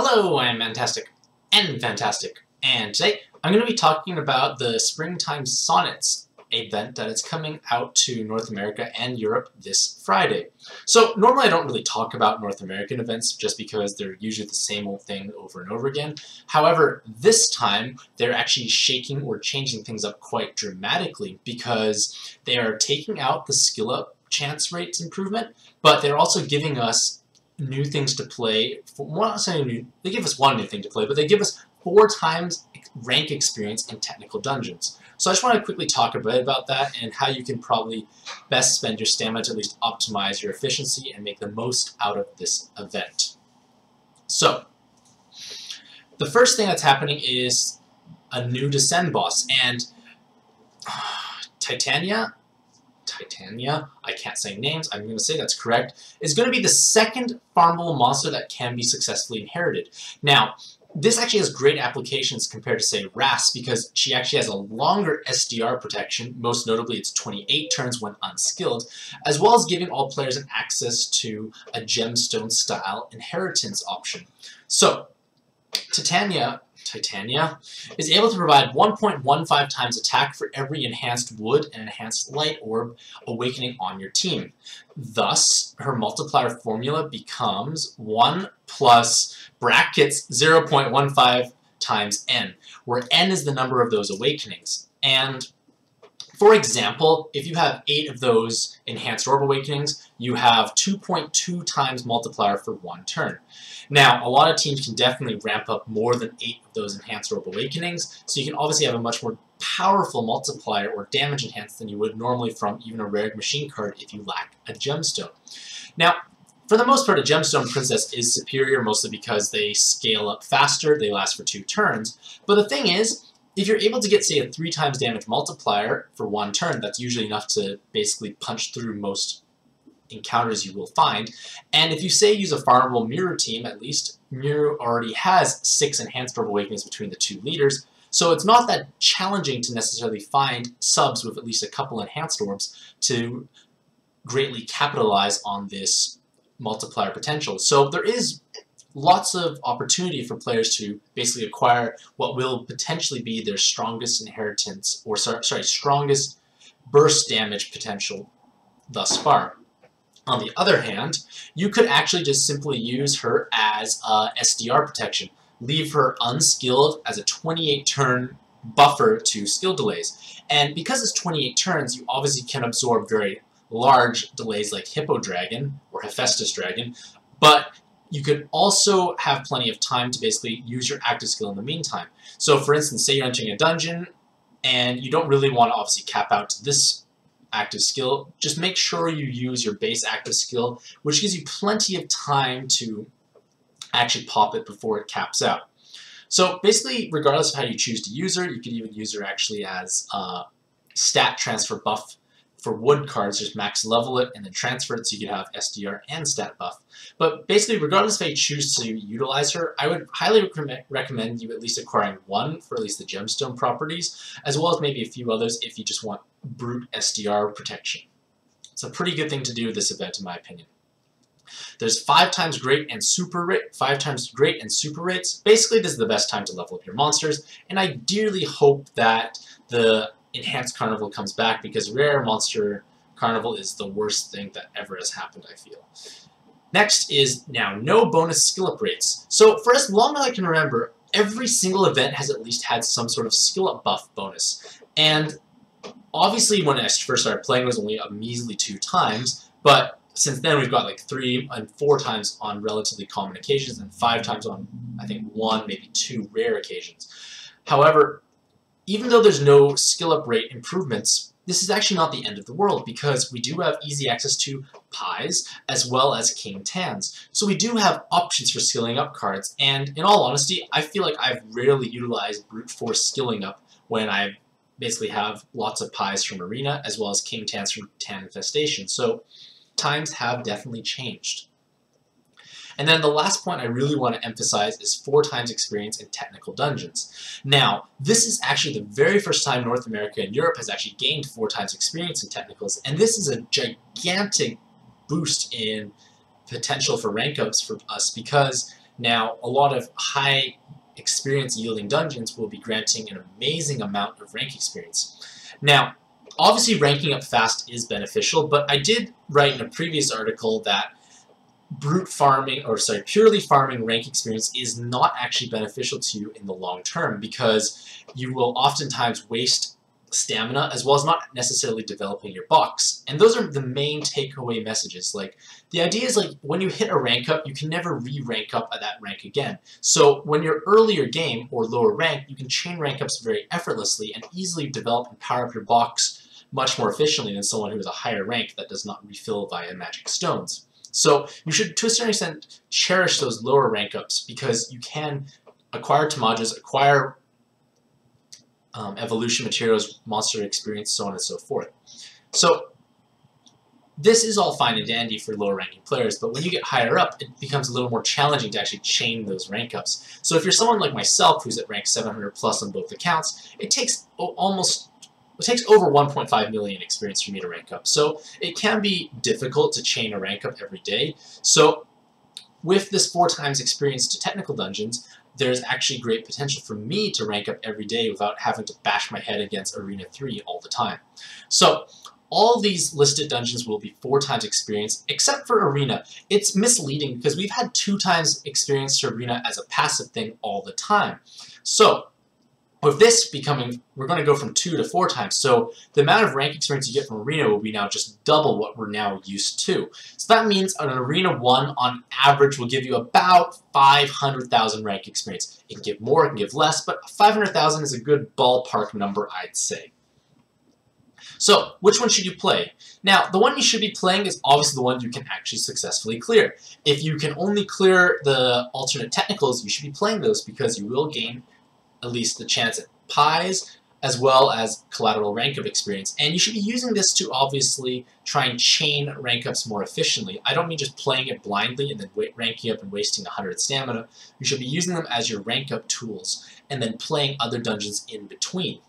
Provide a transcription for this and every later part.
Hello, I'm Fantastic and Fantastic, and today I'm going to be talking about the Springtime Sonnets event that is coming out to North America and Europe this Friday. So normally I don't really talk about North American events just because they're usually the same old thing over and over again. However, this time they're actually shaking or changing things up quite dramatically because they are taking out the skill up chance rates improvement, but they're also giving us new things to play. They give us one new thing to play, but they give us 4 times rank experience in technical dungeons. So I just want to quickly talk a bit about that and how you can probably best spend your stamina to at least optimize your efficiency and make the most out of this event. So the first thing that's happening is a new Descend boss, and Titania, I can't say names, I'm going to say that's correct, is going to be the second farmable monster that can be successfully inherited. Now, this actually has great applications compared to, say, Ras, because she actually has a longer SDR protection, most notably it's 28 turns when unskilled, as well as giving all players an access to a gemstone-style inheritance option. So, Titania is able to provide 1.15 times attack for every enhanced wood and enhanced light orb awakening on your team. Thus, her multiplier formula becomes 1 plus brackets 0.15 times n, where n is the number of those awakenings. And for example, if you have 8 of those enhanced orb awakenings, you have 2.2 times multiplier for 1 turn. Now, a lot of teams can definitely ramp up more than 8 of those enhanced orb awakenings, so you can obviously have a much more powerful multiplier or damage enhanced than you would normally from even a rare machine card if you lack a gemstone. Now, for the most part, a gemstone princess is superior, mostly because they scale up faster, they last for 2 turns, but the thing is, if you're able to get, say, a 3 times damage multiplier for 1 turn, that's usually enough to basically punch through most encounters you will find. And if you, say, use a farmable mirror team, at least mirror already has 6 enhanced orb awakenings between the 2 leaders, so it's not that challenging to necessarily find subs with at least a couple enhanced orbs to greatly capitalize on this multiplier potential. So there is lots of opportunity for players to basically acquire what will potentially be their strongest inheritance, or strongest burst damage potential thus far. On the other hand, you could actually just simply use her as SDR protection. Leave her unskilled as a 28-turn buffer to skill delays. And because it's 28 turns, you obviously can absorb very large delays like Hippo Dragon or Hephaestus Dragon, but you could also have plenty of time to basically use your active skill in the meantime. So for instance, say you're entering a dungeon and you don't really want to obviously cap out to this active skill, just make sure you use your base active skill, which gives you plenty of time to actually pop it before it caps out. So basically, regardless of how you choose to use her, you could even use her actually as a stat transfer buff for wood cards, just max level it and then transfer it so you could have SDR and stat buff. But basically, regardless if I choose to utilize her, I would highly recommend you at least acquiring 1 for at least the gemstone properties, as well as maybe a few others if you just want brute SDR protection. It's a pretty good thing to do with this event, in my opinion. There's 5 times great and super rates. Basically, this is the best time to level up your monsters, and I dearly hope that the Enhanced Carnival comes back, because Rare Monster Carnival is the worst thing that ever has happened, I feel. Next is now no bonus skill-up rates. So for as long as I can remember, every single event has at least had some sort of skill-up buff bonus. And obviously when I first started playing it was only a measly 2 times, but since then we've got like 3 and 4 times on relatively common occasions and 5 times on, I think, 1, maybe 2 rare occasions. However, even though there's no skill-up rate improvements, this is actually not the end of the world, because we do have easy access to Pies as well as King Tans. So we do have options for skilling up cards, and in all honesty, I feel like I've rarely utilized brute force skilling up when I basically have lots of Pies from Arena as well as King Tans from Tan Infestation. So times have definitely changed. And then the last point I really want to emphasize is 4 times experience in technical dungeons. Now, this is actually the very first time North America and Europe has actually gained 4 times experience in technicals, and this is a gigantic boost in potential for rank ups for us, because Now, a lot of high experience yielding dungeons will be granting an amazing amount of rank experience. Now, obviously ranking up fast is beneficial, but I did write in a previous article that purely farming rank experience is not actually beneficial to you in the long term, because you will oftentimes waste stamina as well as not necessarily developing your box. And those are the main takeaway messages. Like, the idea is, like, when you hit a rank up, you can never re-rank up at that rank again. So when you're earlier game or lower rank, you can chain rank ups very effortlessly and easily develop and power up your box much more efficiently than someone who is a higher rank that does not refill via magic stones. So you should, to a certain extent, cherish those lower rank ups, because you can acquire Tamadras, acquire evolution materials, monster experience, so on and so forth. So this is all fine and dandy for lower ranking players, but when you get higher up, it becomes a little more challenging to actually chain those rank ups. So if you're someone like myself who's at rank 700 plus on both accounts, it takes over 1.5 million experience for me to rank up. So it can be difficult to chain a rank up every day. So with this 4 times experience to technical dungeons, there's actually great potential for me to rank up every day without having to bash my head against Arena 3 all the time. So all these listed dungeons will be 4 times experience, except for Arena. It's misleading because we've had 2 times experience to Arena as a passive thing all the time. So with this becoming, we're going to go from 2 to 4 times, so the amount of rank experience you get from Arena will be now just double what we're now used to. So that means an Arena 1 on average will give you about 500,000 rank experience. It can give more, it can give less, but 500,000 is a good ballpark number, I'd say. So, which one should you play? Now, the one you should be playing is obviously the one you can actually successfully clear. If you can only clear the alternate technicals, you should be playing those, because you will gain at least the chance at Pies, as well as collateral rank-up experience. And you should be using this to obviously try and chain rank-ups more efficiently. I don't mean just playing it blindly and then ranking up and wasting 100 stamina. You should be using them as your rank-up tools, and then playing other dungeons in between.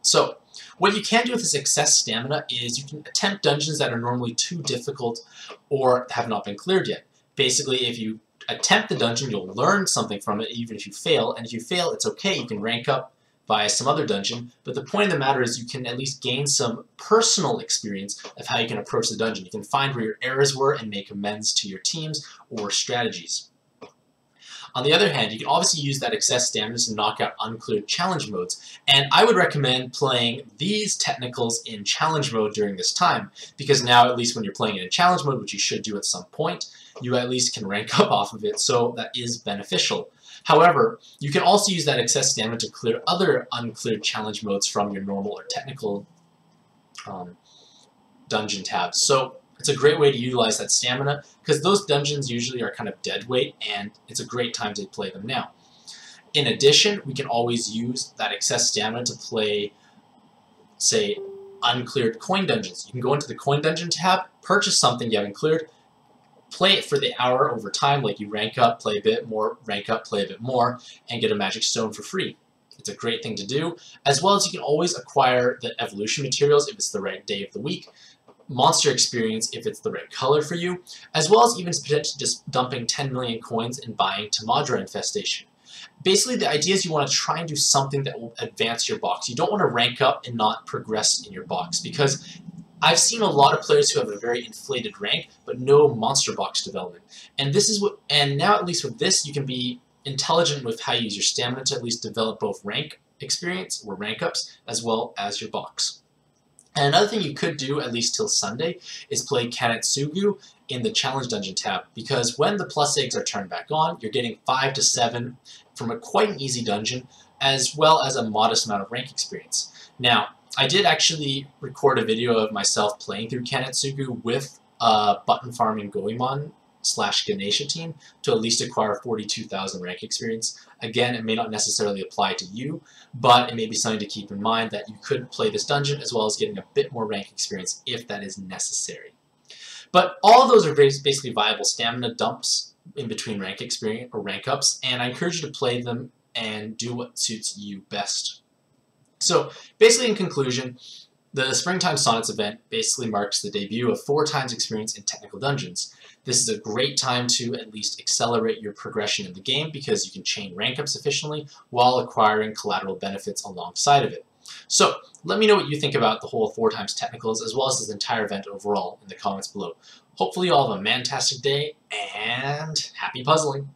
So, what you can do with this excess stamina is you can attempt dungeons that are normally too difficult or have not been cleared yet. Basically, if you attempt the dungeon, you'll learn something from it even if you fail, and if you fail, it's okay, you can rank up via some other dungeon, but the point of the matter is you can at least gain some personal experience of how you can approach the dungeon. You can find where your errors were and make amends to your teams or strategies. On the other hand, you can obviously use that excess stamina to knock out uncleared challenge modes, and I would recommend playing these technicals in challenge mode during this time, because now at least when you're playing it in challenge mode, which you should do at some point, you at least can rank up off of it, so that is beneficial. However, you can also use that excess stamina to clear other uncleared challenge modes from your normal or technical dungeon tabs. So it's a great way to utilize that stamina, because those dungeons usually are kind of dead weight, and it's a great time to play them now. In addition, we can always use that excess stamina to play, say, uncleared coin dungeons. You can go into the coin dungeon tab, purchase something you haven't cleared, play it for the hour over time, like you rank up, play a bit more, rank up, play a bit more, and get a magic stone for free. It's a great thing to do, as well as you can always acquire the evolution materials if it's the right day of the week, monster experience if it's the right color for you, as well as even potentially just dumping 10 million coins and buying Tamadra Infestation. Basically, the idea is you want to try and do something that will advance your box. You don't want to rank up and not progress in your box, because I've seen a lot of players who have a very inflated rank, but no monster box development. And this is what, and now at least with this, you can be intelligent with how you use your stamina to at least develop both rank experience, or rank ups, as well as your box. And another thing you could do, at least till Sunday, is play Kanetsugu in the Challenge Dungeon tab, because when the plus eggs are turned back on, you're getting 5 to 7 from quite an easy dungeon, as well as a modest amount of rank experience. Now, I did actually record a video of myself playing through Kanetsugu with a button farming Goemon / Ganesha team to at least acquire 42,000 rank experience. Again, it may not necessarily apply to you, but it may be something to keep in mind that you could play this dungeon as well as getting a bit more rank experience if that is necessary. But all of those are basically viable stamina dumps in between rank experience or rank ups, and I encourage you to play them and do what suits you best. So basically, in conclusion, the Springtime Sonnets event basically marks the debut of 4 times experience in technical dungeons. This is a great time to at least accelerate your progression in the game because you can chain rank ups efficiently while acquiring collateral benefits alongside of it. So let me know what you think about the whole 4x technicals as well as this entire event overall in the comments below. Hopefully you all have a fantastic day and happy puzzling!